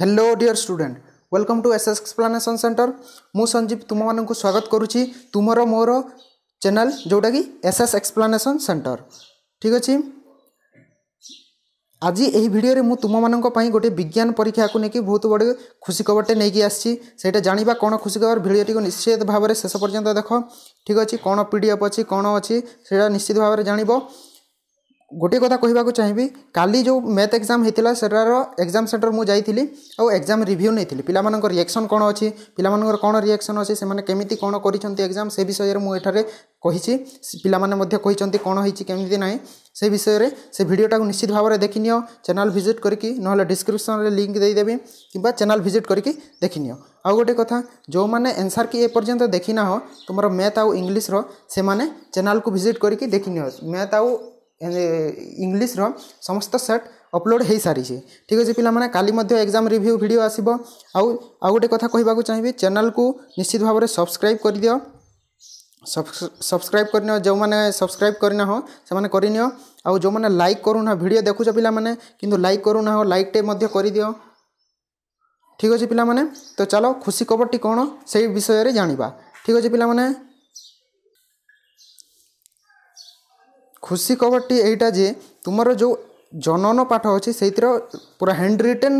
Hello dear student welcome to SS explanation centre मु संजीव तुम मानन को स्वागत करुच्ची तुमरो मोर चैनल जोटा कि एसएस एक्सप्लेनेशन सेंटर। ठीक अछि, आज एही वीडियो रे मु तुम मानन को पई गोटे विज्ञान परीक्षा को नेकी बहुत बड़ खुशी खबरटे नेकी आछि। सेटा जानिबा कोन खुशी खबर वीडियोटी को निश्चित भाव रे शेष पर्यंत देख। ठीक अछि, कोन पीडीएफ अछि कोन अछि सेटा निश्चित भाव रे जानिबो। गोटे कथा कहवाक चाहिए काली जो मैथ एग्जाम होता सेटार एग्जाम सेंटर मुझे जाइली और एग्जाम रिव्यू नहीं पिला रिएक्शन कौन अच्छी पिला कौन रिएक्शन अच्छी से मैंने केमी कौन कर एग्जाम से विषय में मुझे कही पाने कौन होमि ना से विषय में से भिडटा निश्चित भाव में देखनी चैनल भिजिट करके ना डिस्क्रिप्शन में लिंक देदेवि कि चैनल भिजिट करके देखनी। आउ गोटे कथा जो मैंने एनसर की एपर्यंत देखना हो तुम मैथ आउ इंग्लीश से मैंने चैनल को भिजिट करके देखनी मैथ आउ इंग्लिश रो समस्त सेट अपलोड हो सारी। ठीक अच्छे पिला माने काली मध्य एग्जाम रिव्यू वीडियो आसीबो। आउ गोटे कथा कहबाक चाहिए चैनल को निश्चित भाव में सब्सक्राइब कर दियो। सब्सक्राइब करने जो मैंने सब्सक्राइब करना हो से मैंने करनियो। आउ जो मैंने लाइक करूना वीडियो देखुछ पिला माने किंतु लाइक करूना हो लाइक टे मध्य कर दियो। ठीक अच्छे पिला माने तो चलो खुशी खबरटी कौन से विषय में जानिबा। ठीक अच्छे पिला माने खुशी खबरटी एटा जे तुमरो जो जनन पाठ अच्छे से पूरा हैंड रिटेन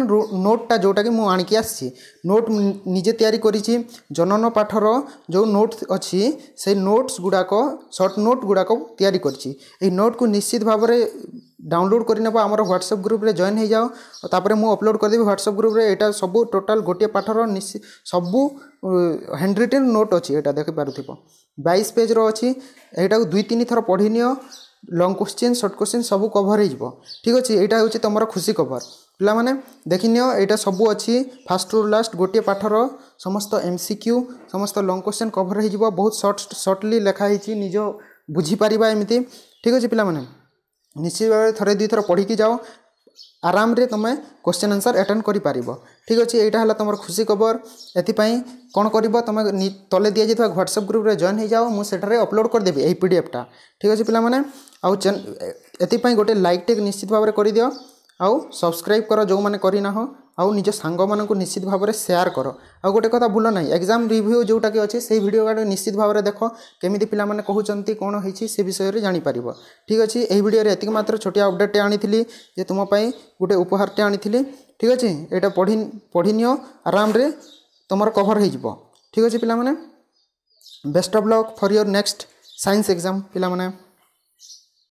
नोटा जोटा कि मुझे आसी नोट निजे तैयारी करिछि। जनन पाठर जो नोट अच्छी से नोट्स गुड़ाक शॉर्ट नोट गुड़ाक तैयारी करिछि। ए नोट को निश्चित भाव में डाउनलोड करने आमर व्हाट्सएप ग्रुप रे जॉइन हो जाओ। तापर मु अपलोड करदेवि व्हाट्सएप ग्रुप रे एटा सब टोटल गोटे पाठर सबू हैंड रिटेन नोट अच्छी एटा देख पारुथिबो 22 पेज रो अच्छी एटा दुई तीन थर पढ़ी नियो। लॉन्ग क्वेश्चन शॉर्ट क्वेश्चन सब कवर हो। ठीक अच्छे यहाँ हूँ तुम खुशी कवर पिला माने देखनी यहाँ सबू अच्छी फास्ट टू लास्ट गोटे पाठर समस्त एमसीक्यू समस्त लॉन्ग क्वेश्चन कवर हो बहुत शॉर्टली लिखाई निज बुझीपर एमती। ठीक अच्छे पिला माने निश्चित भाव थरे दुई थर पढ़ी जाओ आराम रे तुम क्वेश्चन आंसर अटेंड कर पार। ठीक अच्छे यहाँ है तुम खुशी खबर एपाई कौन कर तुम तले दि जा व्हाट्सएप ग्रुप रे जॉइन हो जाओ मुझे अपलोड करदेवि यही पीडीएफटा। ठीक अच्छे पिला माने आउ एपाई गोटे लाइक टेक निश्चित भाव में कर दियो। आउ सब्सक्राइब कर जो मैंने करना हो आउ निज सांग मानक निश्चित भाव में शेयर कर। आउ गोटे कथा भूल ना एग्जाम रिव्यू जोटा कि अच्छे से भिडियो गाड़ी निश्चित भाव में देख केमी पाने कहते कौन होती से विषय में जापर। ठीक अच्छे यही भिडियो में ये मात्र छोटिया अपडेट आनी तुम्हें गोटे उपहारटे आनी। ठीक अच्छे यहाँ पढ़ी नियो आराम रे तुम कवर हो। ठीक अच्छे पिला माने best of luck for your next science exam पिला माने।